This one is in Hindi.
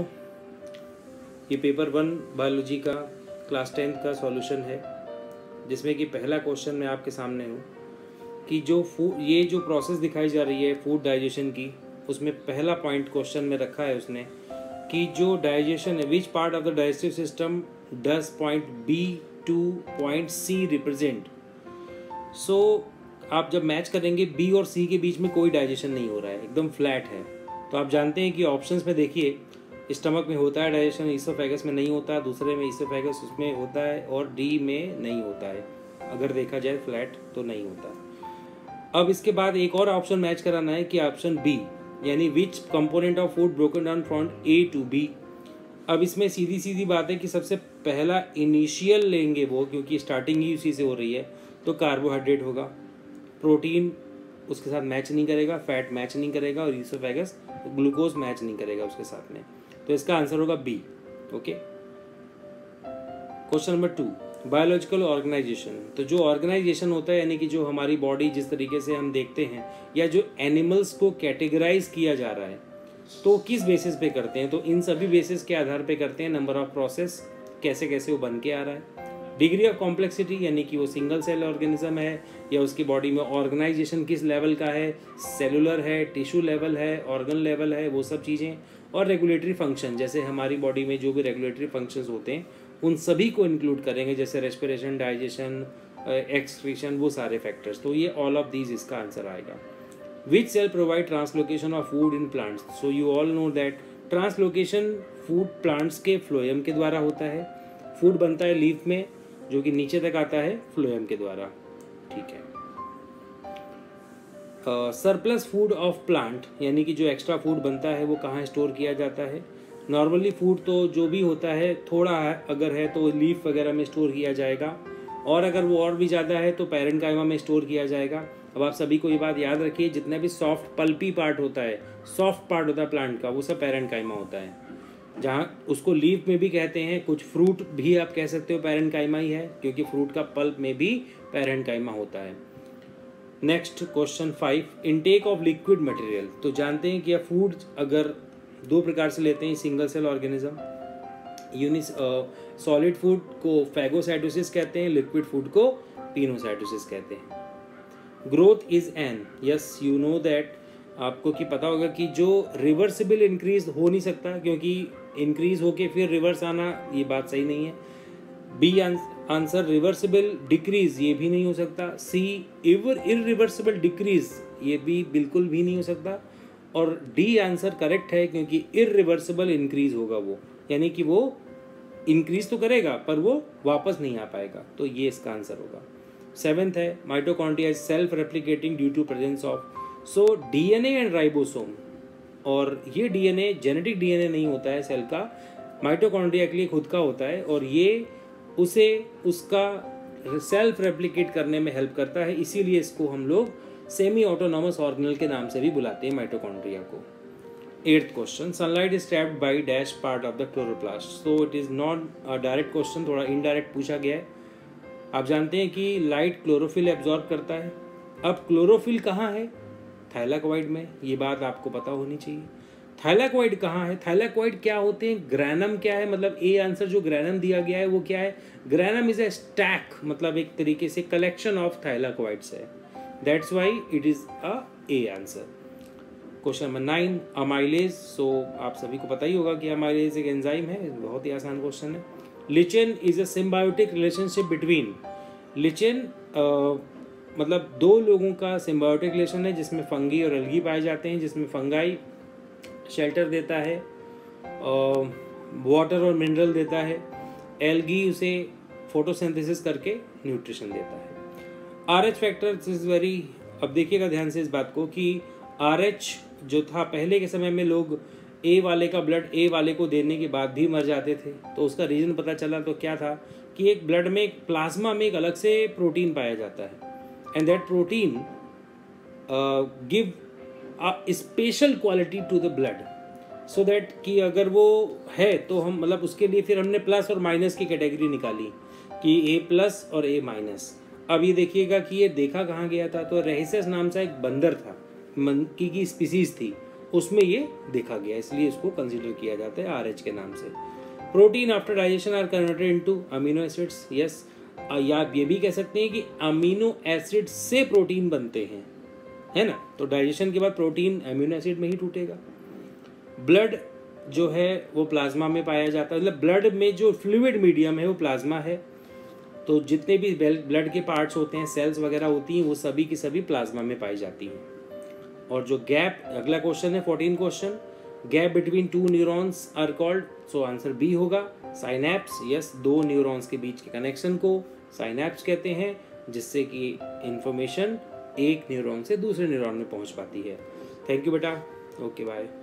ये पेपर 1 बायोलॉजी का क्लास 10 का सॉल्यूशन है, जिसमें कि पहला क्वेश्चन मैं आपके सामने हूँ कि जो फूड ये जो प्रोसेस दिखाई जा रही है फूड डाइजेशन की, उसमें पहला पॉइंट क्वेश्चन में रखा है उसने कि जो डाइजेशन है, which part of the digestive system does point B to point C represent. So आप जब मैच करेंगे बी और सी के बीच में कोई डाइजेशन नहीं हो रहा है, एकदम फ्लैट है। तो आप जानते हैं कि ऑप्शंस में देखिए, स्टमक में होता है डाइजेशन, ईसोफेगस में नहीं होता, दूसरे में ईसोफेगस उसमें होता है और डी में नहीं होता है। अगर देखा जाए फ्लैट तो नहीं होता। अब इसके बाद एक और ऑप्शन मैच कराना है कि ऑप्शन बी, यानी which component of food broken down from A to B. अब इसमें सीधी सीधी बात है कि सबसे पहला इनिशियल लेंगे वो, क्योंकि स्टार्टिंग ही उसी से हो रही है, तो कार्बोहाइड्रेट होगा, प्रोटीन उसके साथ मैच नहीं करेगा, फैट मैच नहीं करेगा और ईसोफेगस ग्लूकोज मैच नहीं करेगा उसके साथ में। तो इसका आंसर होगा B. Okay, question number 2 biological organisation. तो जो ऑर्गेनाइजेशन होता है, यानी कि जो हमारी बॉडी जिस तरीके से हम देखते हैं या जो एनिमल्स को कैटेगराइज किया जा रहा है, तो किस बेसिस पे करते हैं? तो इन सभी बेसिस के आधार पे करते हैं। नंबर ऑफ प्रोसेस, कैसे कैसे वो बन के आ रहा है, डिग्री ऑफ कॉम्प्लेक्सिटी, यानी कि वो सिंगल सेल ऑर्गेनिज्म है या उसकी बॉडी में ऑर्गेनाइजेशन किस लेवल का है, सेलुलर है, टिश्यू लेवल है, ऑर्गन लेवल है, वो सब चीज़ें, और रेगुलेटरी फंक्शन, जैसे हमारी बॉडी में जो भी रेगुलेटरी फंक्शंस होते हैं उन सभी को इंक्लूड करेंगे, जैसे रेस्पिरेशन, डाइजेशन, एक्सक्रीशन, वो सारे फैक्टर्स। तो ये ऑल ऑफ दीज इसका आंसर आएगा। Which cell provide translocation of food in plants. So you all know that translocation food plants के फ्लोएम के द्वारा होता है। फूड बनता है लीफ में, जो कि नीचे तक आता है फ्लोएम के द्वारा, ठीक है। सरप्लस फूड ऑफ प्लांट, यानी कि जो एक्स्ट्रा फूड बनता है वो कहाँ स्टोर किया जाता है? नॉर्मली फूड तो जो भी होता है, थोड़ा अगर है तो लीफ वगैरह में स्टोर किया जाएगा, और अगर वो और भी ज़्यादा है तो पैरेंट काइमा में स्टोर किया जाएगा। अब आप सभी को ये बात याद रखिए, जितना भी सॉफ्ट पल्पी पार्ट होता है, सॉफ्ट पार्ट होता है प्लांट का, वो सब पैरेंट काइमा होता है, जहाँ उसको लीफ में भी कहते हैं, कुछ फ्रूट भी आप कह सकते हो पैरेंट काइमा ही है, क्योंकि फ्रूट का पल्प में भी पैरेंट काइमा होता है। Next question 5 intake of liquid material. तो जानते हैं कि फूड अगर दो प्रकार से लेते हैं, single cell organism, solid food को फैगोसाइटोसिस कहते हैं, लिक्विड फूड को पिनोसाइटोसिस कहते हैं। Growth is an, yes you know that, आपको कि पता होगा कि जो रिवर्सिबल इंक्रीज हो नहीं सकता, क्योंकि इंक्रीज होके फिर रिवर्स आना ये बात सही नहीं है। B answer. रिवर्सिबल डिक्रीज ये भी नहीं हो सकता। सी इरिवर्सिबल डिक्रीज ये भी बिल्कुल भी नहीं हो सकता। और डी आंसर करेक्ट है, क्योंकि इरिवर्सिबल इंक्रीज होगा वो, यानी कि वो इंक्रीज तो करेगा पर वो वापस नहीं आ पाएगा। तो ये इसका आंसर होगा। 7th है mitochondria is self replicating due to presence of. So DNA and ribosome, और ये डीएनए जेनेटिक डीएनए नहीं होता है सेल का, माइटोकॉन्ड्रिया के लिए खुद का होता है, और ये उसे उसका सेल्फ रेप्लिकेट करने में हेल्प करता है, इसीलिए इसको हम लोग सेमी ऑटोनॉमस ऑर्गेनल के नाम से भी बुलाते हैं माइटोकॉन्ड्रिया को। 8th question sunlight is trapped by dash part of the chloroplast. So it is not direct question, थोड़ा इनडायरेक्ट पूछा गया है। आप जानते हैं कि लाइट क्लोरोफिल एब्जॉर्ब करता है। अब क्लोरोफिल कहाँ है? थाइलाकोइड में, ये बात आपको पता होनी चाहिए। थाइलाकोइड कहाँ है? थाइलाकोइड क्या होते हैं? ग्रैनम क्या है, मतलब ए आंसर जो ग्रैनम दिया गया है वो क्या है? ग्रैनम इज ए स्टैक, मतलब एक तरीके से कलेक्शन ऑफ थाइलाकोइड्स है। That's why it is a answer. Question number 9 amylase. So आप सभी को पता ही होगा कि अमाइलेज एक एंजाइम है, बहुत ही आसान क्वेश्चन है। Lichen is a symbiotic relationship between. Lichen मतलब दो लोगों का सिम्बायोटिक रिलेशन है, जिसमें फंगी और एल्गी पाए जाते हैं, जिसमें फंगाई शेल्टर देता है, वाटर और मिनरल देता है, एल्गी उसे फोटोसिंथेसिस करके न्यूट्रिशन देता है। RH फैक्टर इज वेरी, अब देखिएगा ध्यान से इस बात को कि RH जो था पहले के समय में, लोग A वाले का ब्लड A वाले को देने के बाद भी मर जाते थे, तो उसका रीज़न पता चला। तो क्या था कि एक ब्लड में, एक प्लाज्मा में एक अलग से प्रोटीन पाया जाता है, and that protein give special quality to the blood, so that कि अगर वो है तो हम, मतलब उसके लिए फिर हमने प्लस और माइनस की कैटेगरी निकाली कि A+ और A-। अब ये देखिएगा कि ये देखा कहाँ गया था, तो रेहिसेस नाम सा एक बंदर था की स्पीसीज थी, उसमें ये देखा गया, इसलिए इसको कंसीडर किया जाता है आरएच के नाम से। Protein after digestion are converted into amino acids, yes, या आप ये भी कह सकते हैं कि अमीनो एसिड से प्रोटीन बनते हैं, है ना। तो डाइजेशन के बाद प्रोटीन अमीनो एसिड में ही टूटेगा। ब्लड जो है वो प्लाज्मा में पाया जाता है, मतलब ब्लड में जो फ्लूइड मीडियम है वो प्लाज्मा है। तो जितने भी ब्लड के पार्ट्स होते हैं, सेल्स वगैरह होती हैं, वो सभी की सभी प्लाज्मा में पाई जाती हैं। और जो गैप, अगला क्वेश्चन है 14 question, gap between two neurons are called, so answer B होगा साइनेप्स। यस, दो न्यूरॉन्स के बीच के कनेक्शन को साइनेप्स कहते हैं, जिससे कि इंफॉर्मेशन एक न्यूरॉन से दूसरे न्यूरॉन में पहुंच पाती है। थैंक यू बेटा, ओके बाय।